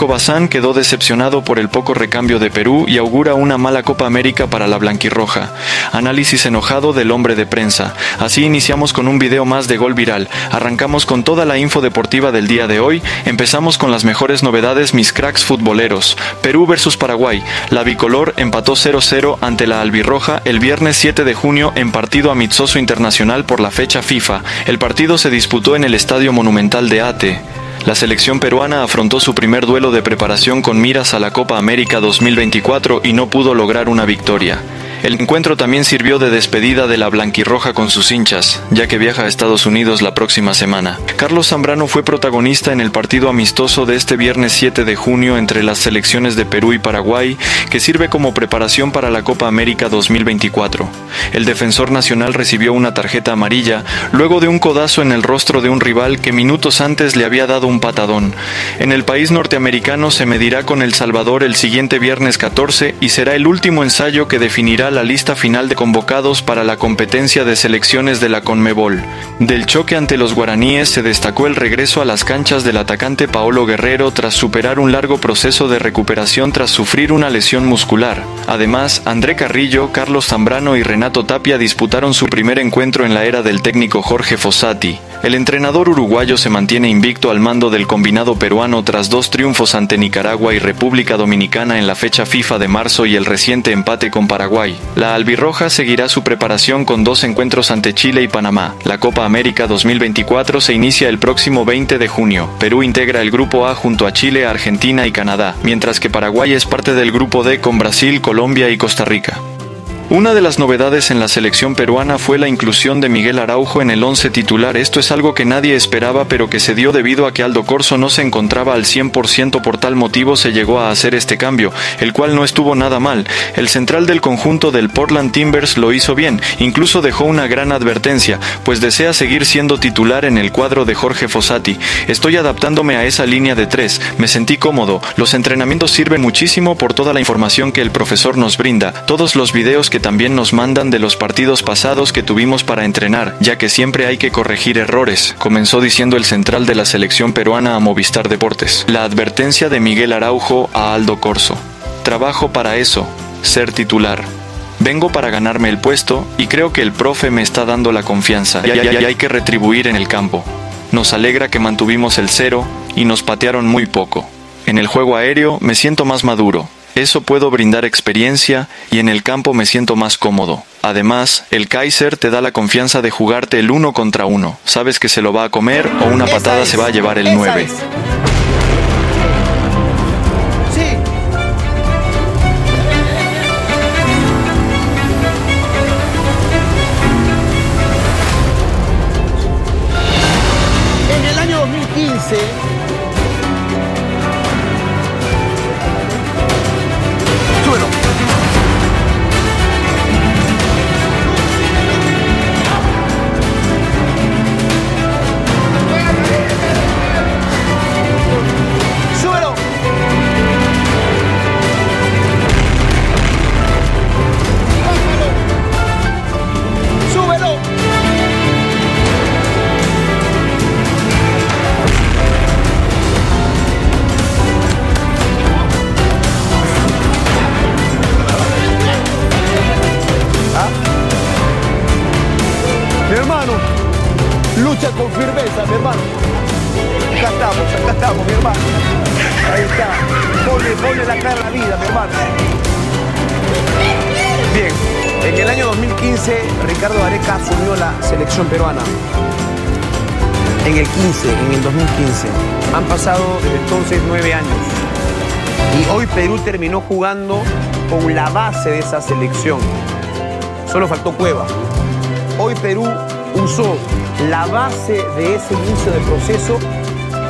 Paco Bazán quedó decepcionado por el poco recambio de Perú y augura una mala Copa América para la Blanquirroja. Análisis enojado del hombre de prensa. Así iniciamos con un video más de Gol Viral. Arrancamos con toda la info deportiva del día de hoy. Empezamos con las mejores novedades, mis cracks futboleros. Perú versus Paraguay. La bicolor empató 0-0 ante la Albirroja el viernes 7 de junio en partido amistoso internacional por la fecha FIFA. El partido se disputó en el Estadio Monumental de Ate. La selección peruana afrontó su primer duelo de preparación con miras a la Copa América 2024 y no pudo lograr una victoria. El encuentro también sirvió de despedida de la Blanquirroja con sus hinchas, ya que viaja a Estados Unidos la próxima semana. Carlos Zambrano fue protagonista en el partido amistoso de este viernes 7 de junio entre las selecciones de Perú y Paraguay, que sirve como preparación para la Copa América 2024. El defensor nacional recibió una tarjeta amarilla luego de un codazo en el rostro de un rival que minutos antes le había dado un patadón. En el país norteamericano se medirá con El Salvador el siguiente viernes 14 y será el último ensayo que definirá la lista final de convocados para la competencia de selecciones de la Conmebol. Del choque ante los guaraníes se destacó el regreso a las canchas del atacante Paolo Guerrero tras superar un largo proceso de recuperación tras sufrir una lesión muscular. Además, André Carrillo, Carlos Zambrano y Renato Tapia disputaron su primer encuentro en la era del técnico Jorge Fossati. El entrenador uruguayo se mantiene invicto al mando del combinado peruano tras dos triunfos ante Nicaragua y República Dominicana en la fecha FIFA de marzo y el reciente empate con Paraguay. La Albirroja seguirá su preparación con dos encuentros ante Chile y Panamá. La Copa América 2024 se inicia el próximo 20 de junio. Perú integra el Grupo A junto a Chile, Argentina y Canadá, mientras que Paraguay es parte del Grupo D con Brasil, Colombia y Costa Rica. Una de las novedades en la selección peruana fue la inclusión de Miguel Araujo en el 11 titular. Esto es algo que nadie esperaba, pero que se dio debido a que Aldo Corso no se encontraba al 100%. Por tal motivo se llegó a hacer este cambio, el cual no estuvo nada mal. El central del conjunto del Portland Timbers lo hizo bien, incluso dejó una gran advertencia, pues desea seguir siendo titular en el cuadro de Jorge Fossati. Estoy adaptándome a esa línea de tres, me sentí cómodo, los entrenamientos sirven muchísimo por toda la información que el profesor nos brinda, todos los videos que también nos mandan de los partidos pasados que tuvimos para entrenar, ya que siempre hay que corregir errores, comenzó diciendo el central de la selección peruana a Movistar Deportes. La advertencia de Miguel Araujo a Aldo Corso. Trabajo para eso, ser titular. Vengo para ganarme el puesto y creo que el profe me está dando la confianza y hay que retribuir en el campo. Nos alegra que mantuvimos el cero y nos patearon muy poco. En el juego aéreo me siento más maduro. Eso puedo brindar experiencia y en el campo me siento más cómodo. Además, el Kaiser te da la confianza de jugarte el 1 contra 1. Sabes que se lo va a comer o una patada se va a llevar el 9. En el año 2015... Lucha con firmeza, mi hermano. Acá estamos, mi hermano. Ahí está. Ponle la cara a la vida, mi hermano. Bien, en el año 2015 Ricardo Gareca asumió la selección peruana. En el 2015. Han pasado desde entonces 9 años. Y hoy Perú terminó jugando con la base de esa selección. Solo faltó Cueva. Hoy Perú usó la base de ese inicio del proceso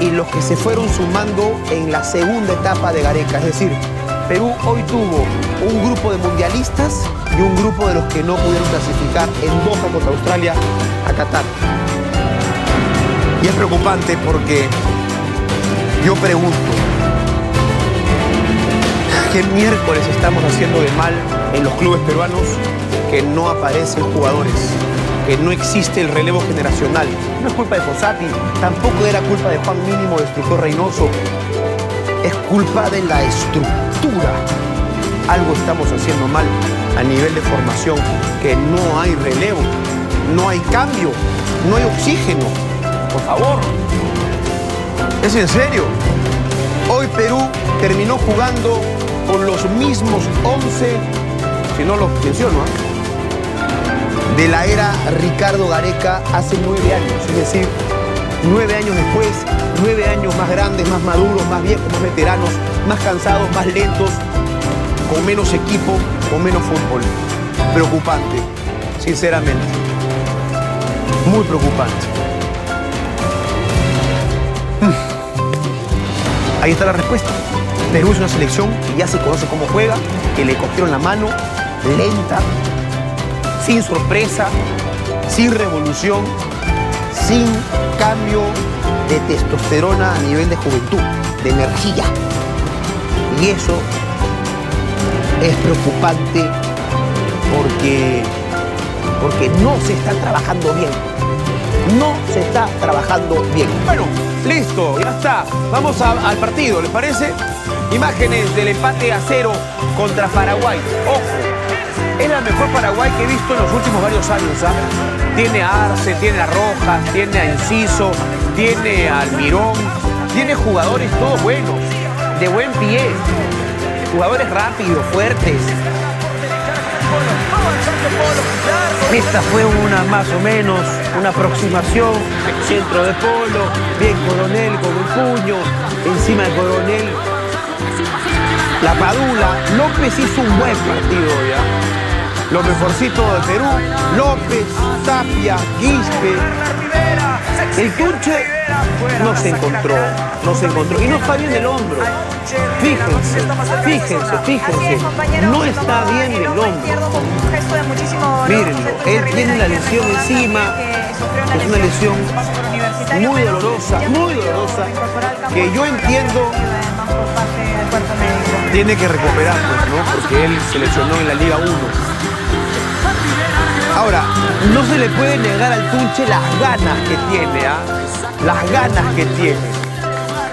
y los que se fueron sumando en la segunda etapa de Gareca. Es decir, Perú hoy tuvo un grupo de mundialistas y un grupo de los que no pudieron clasificar en Doha contra Australia a Qatar. Y es preocupante porque yo pregunto, ¿qué miércoles estamos haciendo de mal en los clubes peruanos que no aparecen jugadores? Que no existe el relevo generacional. No es culpa de Fossati, tampoco era culpa de Juan Mínimo, de Destructor Reynoso. es culpa de la estructura. Algo estamos haciendo mal a nivel de formación, que no hay relevo, no hay cambio, no hay oxígeno. Por favor, es en serio. Hoy Perú terminó jugando con los mismos 11, si no los menciono, ¿eh?, de la era Ricardo Gareca hace 9 años. Es decir, 9 años después, 9 años más grandes, más maduros, más viejos, más veteranos, más cansados, más lentos, con menos equipo, con menos fútbol. Preocupante, sinceramente. Muy preocupante. Ahí está la respuesta. Perú es una selección que ya se conoce cómo juega, que le cogieron la mano, lenta, sin sorpresa, sin revolución, sin cambio de testosterona a nivel de juventud, de energía. Y eso es preocupante porque no se está trabajando bien. No se está trabajando bien. Bueno, listo, ya está. Vamos al partido, ¿les parece? Imágenes del empate a 0 contra Paraguay. Ojo, es la mejor Paraguay que he visto en los últimos varios años, ¿sabes? Tiene a Arce, tiene a Rojas, tiene a Enciso, tiene a Almirón. Tiene jugadores todos buenos, de buen pie. Jugadores rápidos, fuertes. Esta fue una más o menos, una aproximación, centro de Polo, bien Coronel con un puño, encima de Coronel, La Padula. López hizo un buen partido ya, lo mejorcito de Perú, López, Tapia, Quispe. El Tunche no se encontró, y no está bien del hombro. Fíjense, no está bien del hombro. Mírenlo, él tiene la lesión encima, es una lesión muy dolorosa, que yo entiendo tiene que recuperar, ¿no? Porque él se lesionó en la Liga 1. Ahora, no se le puede negar al Tunche las ganas que tiene, ¿ah? Las ganas que tiene.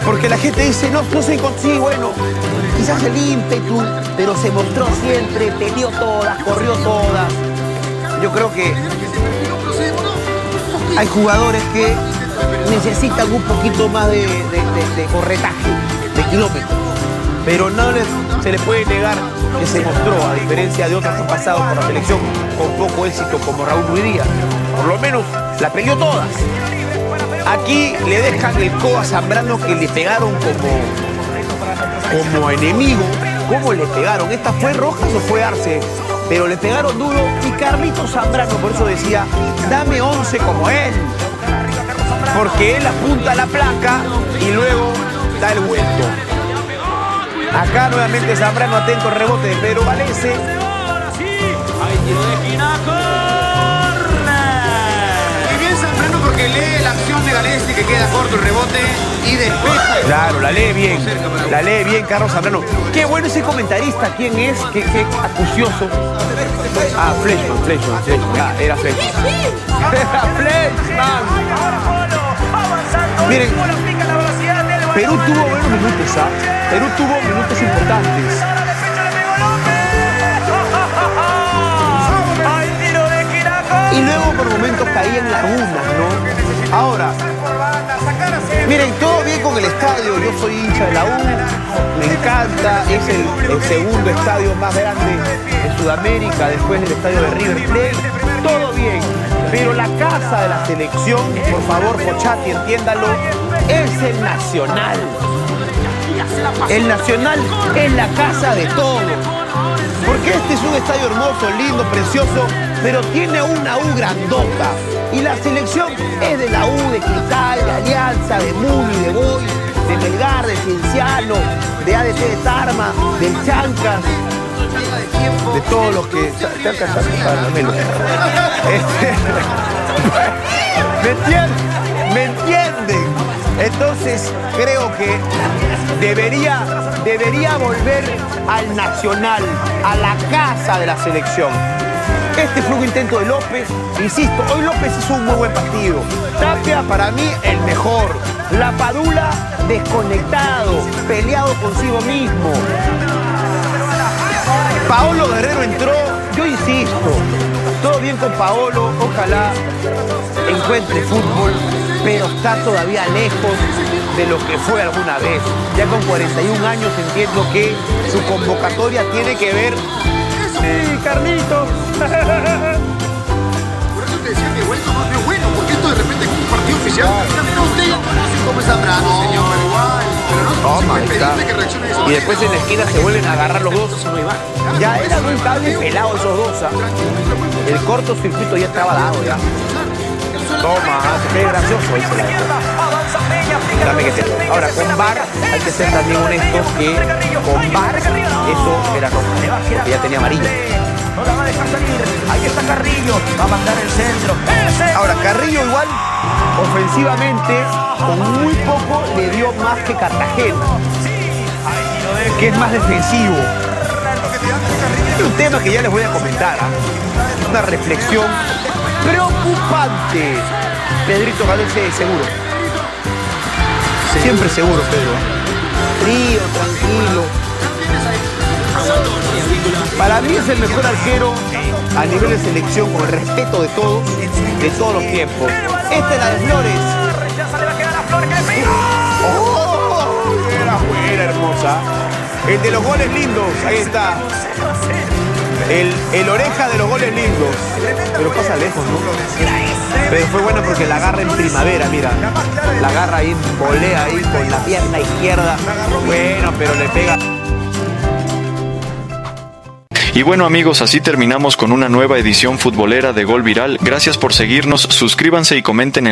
Porque la gente dice, no se consigue, bueno, quizás el ímpetu, pero se mostró siempre, peleó todas, corrió todas. Yo creo que hay jugadores que necesitan un poquito más de corretaje, de kilómetros. Pero no se les puede negar que se mostró, a diferencia de otros que han pasado por la selección con poco éxito, como Raúl Ruiz Díaz. Por lo menos la peleó todas. Aquí le dejan el codo a Zambrano, que le pegaron como enemigo. ¿Cómo le pegaron? ¿Esta fue Rojas o fue Arce? Pero le pegaron duro, y Carlitos Zambrano, por eso decía, dame 11 como él. Porque él apunta la placa y luego da el vuelto. Acá nuevamente Zambrano, atento al rebote, pero Galece. Ahí tiró de esquina. Que lee la acción de Galece, que queda corto el rebote y despeja. Claro, la lee bien Carlos Zambrano. Qué bueno ese comentarista, ¿quién es? Qué acucioso. Ah, Fleschman. Ah, era Fleschman. Miren, Perú tuvo buenos minutos, ¿ah? Perú tuvo minutos importantes. Y luego por momentos caía en lagunas, ¿no? Ahora, miren, todo bien con el estadio. Yo soy hincha de la U, me encanta. Es el segundo estadio más grande de Sudamérica, después del estadio de River Plate. Todo bien, pero la casa de la selección, por favor, Fossati, entiéndalo, es el Nacional. El Nacional es la casa de todos. Porque este es un estadio hermoso, lindo, precioso, pero tiene una U grandota. Y la selección es de la U, de Cristal, de Alianza, de Muni, de Boy, de Melgar, de Cienciano, de ADT, de Tarma, del Chancas, de todos los que... ¿Me entienden? Entonces creo que debería volver al Nacional, a la casa de la selección. Este fue un intento de López, insisto, hoy López hizo un muy buen partido. Tapia, para mí, el mejor. La Padula desconectado, peleado consigo mismo. Paolo Guerrero entró, yo insisto, todo bien con Paolo, ojalá encuentre fútbol, pero está todavía lejos de lo que fue alguna vez. Ya con 41 años entiendo que su convocatoria tiene que ver... ¡Sí, Carlitos! Por eso te decía que bueno, no es bueno, porque esto de repente es un partido oficial. No, usted ya conoce cómo es Zambrano, señor Paraguay. Y después en la esquina se vuelven a agarrar los dos. Ya eran un cable pelado esos dos. El cortocircuito ya estaba dado ya. Toma, qué gracioso hizo la gente. Dame que se... Ahora, con VAR hay que ser también honestos que con VAR eso era rojo, porque ya tenía amarillo. No la va a dejar salir. Ahí está Carrillo. Va a mandar el centro. Ahora, Carrillo igual, ofensivamente, con muy poco le dio más que Cartagena, que es más defensivo. Es un tema que ya les voy a comentar. Una reflexión preocupante. Pedrito Galece, seguro. Siempre seguro, Pedro. Frío, tranquilo. Para mí es el mejor arquero a nivel de selección, con el respeto de todos los tiempos. Esta es la de Flores. ¡Oh! Era buena, hermosa. El de los goles lindos, ahí está. El oreja de los goles lindos. Pero pasa lejos, ¿no? Pero fue bueno porque la agarra en primavera, mira. La agarra ahí, volea ahí con la pierna izquierda. Bueno, pero le pega... Y bueno amigos, así terminamos con una nueva edición futbolera de Gol Viral. Gracias por seguirnos, suscríbanse y comenten en